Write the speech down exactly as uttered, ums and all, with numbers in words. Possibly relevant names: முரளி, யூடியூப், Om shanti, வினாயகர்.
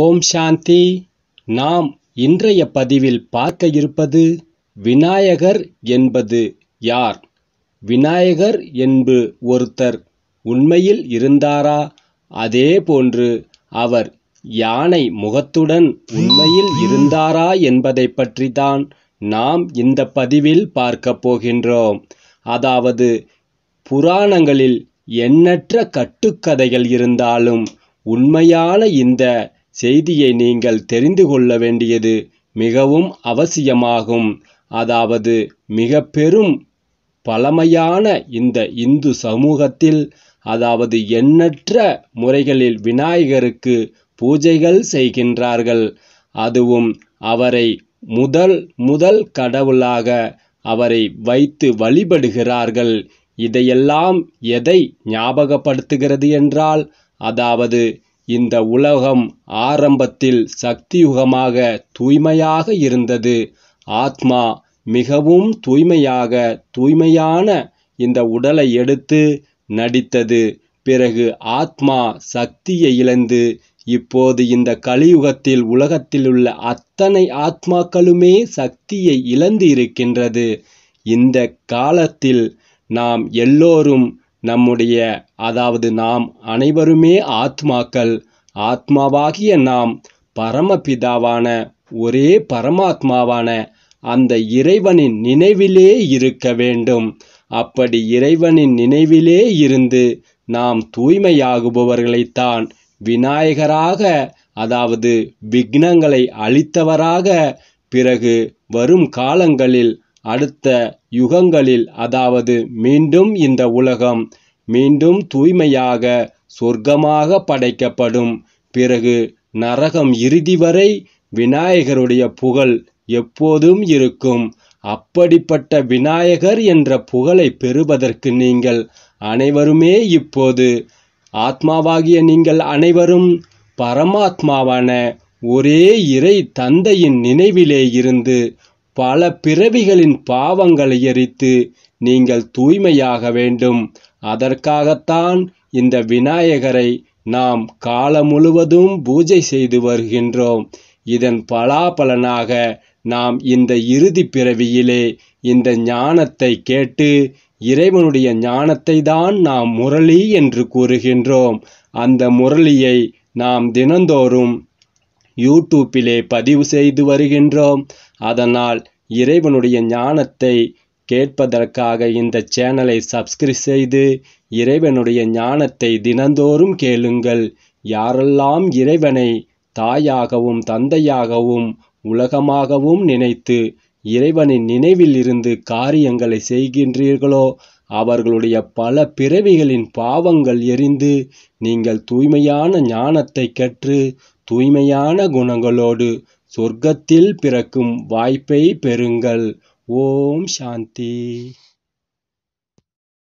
ஓம் சாந்தி. நாம் இன்றைய பதிவில் பார்க்க இருப்பது விநாயகர் என்பது யார்? விநாயகர் என்பு ஒருத்தர் உண்மையில் இருந்தாரா? அதே போன்று அவர் யானை முகத்துடன் உண்மையில் இருந்தாரா என்பதை பற்றி தான் நாம் இந்த பதிவில் பார்க்க போகின்றோம். அதாவது புராணங்களில் எண்ணற்ற கட்டுக்கதைகள் இருந்தாலும் உண்மையான இந்த செய்தியை நீங்கள் தெரிந்து கொள்ள வேண்டியது மிகவும் அவசியமாகும். அதாவது மிக பெரும் பழமையான இந்த இந்து சமூகத்தில் அதாவது எண்ணற்ற முறைகளில் விநாயகருக்கு பூஜைகள் செய்கின்றார்கள். அதுவும் அவரை முதல் முதல் கடவுளாக அவரை வைத்து வழிபடுகிறார்கள். இதையெல்லாம் எதை ஞாபகப்படுத்துகிறது என்றால், அதாவது இந்த உலகம் ஆரம்பத்தில் சக்தியுகமாக தூய்மையாக இருந்தது. ஆத்மா மிகவும் தூய்மையாக தூய்மையான இந்த உடலை எடுத்து நடித்தது. பிறகு ஆத்மா சக்தியை இழந்து இப்போது இந்த கலியுகத்தில் உலகத்தில் உள்ள அத்தனை ஆத்மாக்களுமே சக்தியை இழந்து இருக்கின்றது. இந்த காலத்தில் நாம் எல்லோரும் நம்முடைய அதாவது நாம் அனைவருமே ஆத்மாக்கள். ஆத்மாவாகிய நாம் பரமபிதாவான ஒரே பரமாத்மாவான அந்த இறைவனின் நினைவிலே இருக்க வேண்டும். அப்படி இறைவனின் நினைவிலே இருந்து நாம் தூய்மையாகுபவர்களைத்தான் விநாயகராக அதாவது விக்னங்களை அழித்தவராக பிறகு வரும் காலங்களில் அடுத்த யுகங்களில் அதாவது மீண்டும் இந்த உலகம் மீண்டும் தூய்மையாக சொர்க்கமாக படைக்கப்படும். பிறகு நரகம் இறுதி வரை விநாயகருடைய புகழ் எப்போதும் இருக்கும். அப்படிப்பட்ட விநாயகர் என்ற புகழை பெறுவதற்கு நீங்கள் அனைவருமே இப்போது ஆத்மாவாகிய நீங்கள் அனைவரும் பரமாத்மாவான ஒரே இறை தந்தையின் நினைவிலே இருந்து பல பிறவிகளின் பாவங்களை எரித்து நீங்கள் தூய்மையாக வேண்டும். அதற்காகத்தான் இந்த விநாயகரை நாம் காலம் முழுவதும் பூஜை செய்து வருகின்றோம். இதன் பலாபலனாக நாம் இந்த இறுதி பிறவியிலே இந்த ஞானத்தை கேட்டு இறைவனுடைய ஞானத்தை தான் நாம் முரளி என்று கூறுகின்றோம். அந்த முரளியை நாம் தினந்தோறும் யூடியூப்பிலே பதிவு செய்து வருகின்றோம். அதனால் இறைவனுடைய ஞானத்தை கேட்பதற்காக இந்த சேனலை சப்ஸ்கிரைப் செய்து இறைவனுடைய ஞானத்தை தினந்தோறும் கேளுங்கள். யாரெல்லாம் இறைவனை தாயாகவும் தந்தையாகவும் உலகமாகவும் நினைத்து இறைவனின் நினைவில் இருந்து காரியங்களை செய்கின்றீர்களோ அவர்களுடைய பல பிறவிகளின் பாவங்கள் எரிந்து நீங்கள் தூய்மையான ஞானத்தை கற்று தூய்மையான குணங்களோடு சொர்க்கத்தில் பிறக்கும் வாய்ப்பை பெறுங்கள். ஓம் சாந்தி.